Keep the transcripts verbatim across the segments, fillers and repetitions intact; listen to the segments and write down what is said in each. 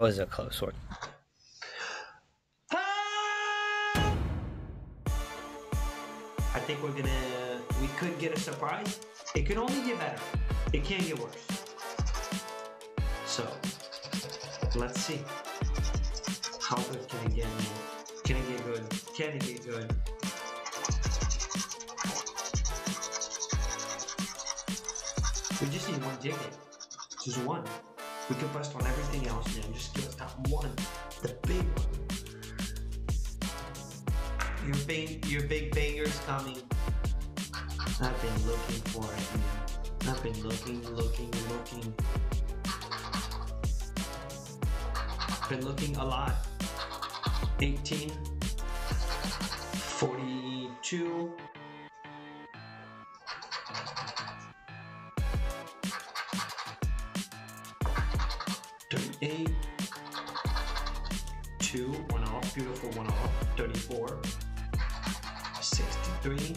That was a close one. I think we're gonna, we could get a surprise. It can only get better. It can't get worse. So, let's see. How good can it get? Can it get good? Can it get good? We just need one ticket. Just one. We can bust on everything else, man. Just give us that one. The big one. Your big, your big banger's coming. I've been looking for it, man. I've been looking, looking, looking. Been looking a lot. eighteen, forty-two. thirty-eight. two, one off, beautiful one off. thirty-four. sixty-three.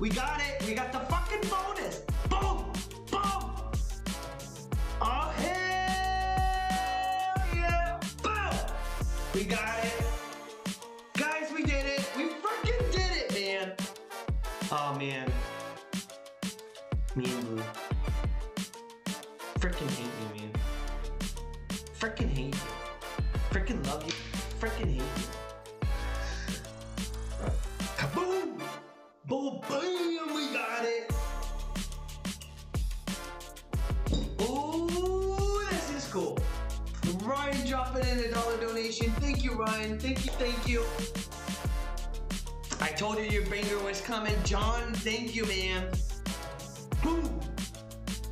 We got it. We got the fucking bonus. Boom. Boom. Oh, hell yeah. Boom. We got it. Guys, we did it. We freaking did it, man. Oh, man. Me and Blue. Freaking hate you, man. Freaking hate you. Freaking love you. Freaking hate you. Oh, bam, we got it. Oh, this is cool. Ryan dropping in a dollar donation. Thank you, Ryan. Thank you, thank you. I told you your banger was coming. John, thank you, man. Boom.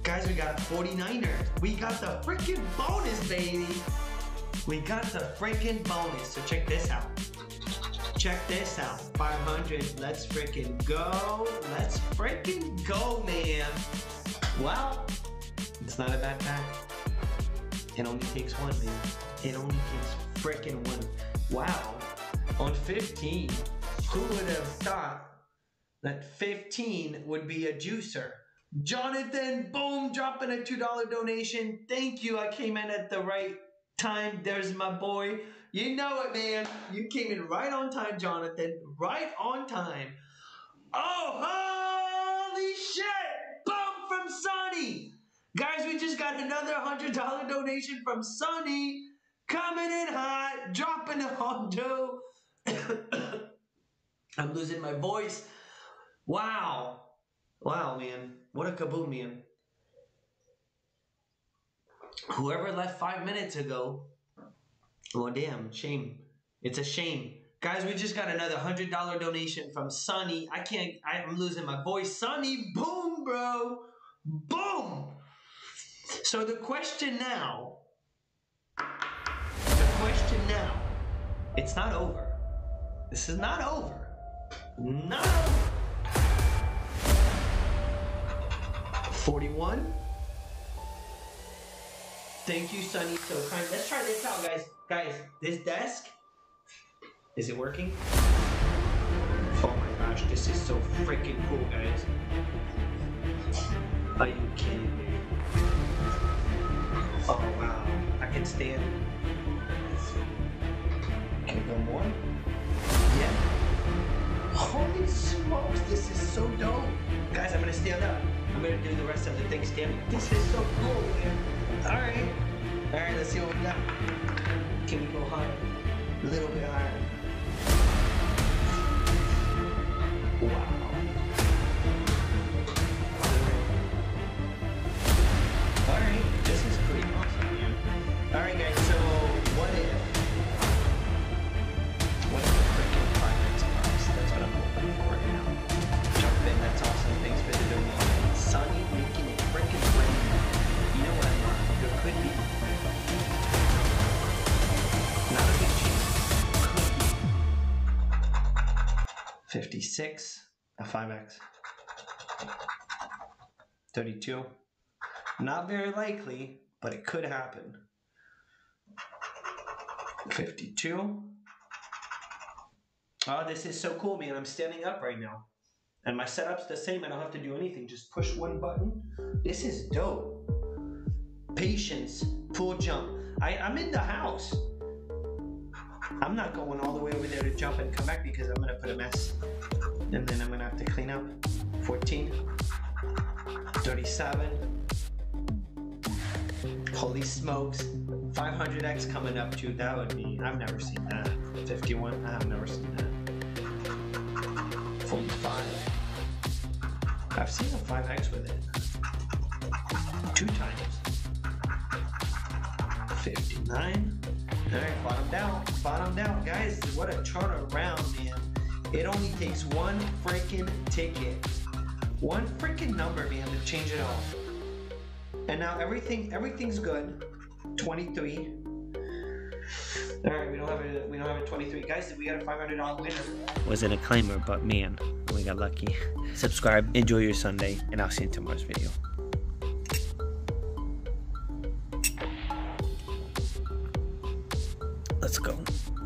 Guys, we got forty-niners. We got the freaking bonus, baby. We got the freaking bonus. So check this out. Check this out, five hundred, let's freaking go, let's freaking go, man. Well, it's not a bad pack. It only takes one, man. It only takes freaking one. Wow, on fifteen, who would have thought that fifteen would be a juicer? Jonathan, boom, dropping a two dollar donation. Thank you, I came in at the right time. There's my boy. You know it, man. You came in right on time, Jonathan. Right on time. Oh, holy shit! Bump from Sonny! Guys, we just got another one hundred dollar donation from Sonny. Coming in hot, dropping a hondo. I'm losing my voice. Wow. Wow, man. What a kaboom, man. Whoever left five minutes ago, oh, damn. Shame. It's a shame. Guys, we just got another one hundred dollar donation from Sonny. I can't... I'm losing my voice. Sonny, boom, bro. Boom. So the question now... The question now... It's not over. This is not over. Not over. forty-one. Thank you, Sonny. So kind. Let's try this out, guys. Guys, this desk, is it working? Oh my gosh, this is so freaking cool, guys. Are you kidding me? Oh wow, I can stand. Can I go more? Yeah. Holy smokes, this is so dope. Guys, I'm gonna stand up. I'm gonna do the rest of the thing standing. This is so cool, man. Alright. Alright, let's see what we got. Can we go higher? A little bit higher. Wow. Alright, this is pretty awesome, man. Alright guys, so what if... What if the freaking five minutes price? That's what I'm hoping for right now. Jump in, that's awesome. Thanks for the donation. Sonny making it freaking rain. You know what I'm not? There could be. Not a big chance. fifty-six. A five X. thirty-two. Not very likely, but it could happen. fifty-two. Oh, this is so cool, man. I'm standing up right now. And my setup's the same. I don't have to do anything. Just push one button. This is dope. Patience, pool jump. I, I'm in the house. I'm not going all the way over there to jump and come back because I'm going to put a mess. And then I'm going to have to clean up. fourteen, thirty-seven. Holy smokes. five hundred X coming up too. That would be, I've never seen that. fifty-one, I have never seen that. forty-five. I've seen a five X with it. Two times. fifty-nine. Alright, bottom down. Bottom down. Guys, what a turnaround, man. It only takes one freaking ticket. One freaking number, man, to change it all. And now everything, everything's good. twenty-three. All right, we don't have a, we don't have a twenty-three, guys. We got a five hundred dollar winner. Wasn't a claimer, but man, we got lucky. Subscribe, enjoy your Sunday, and I'll see you in tomorrow's video. Let's go.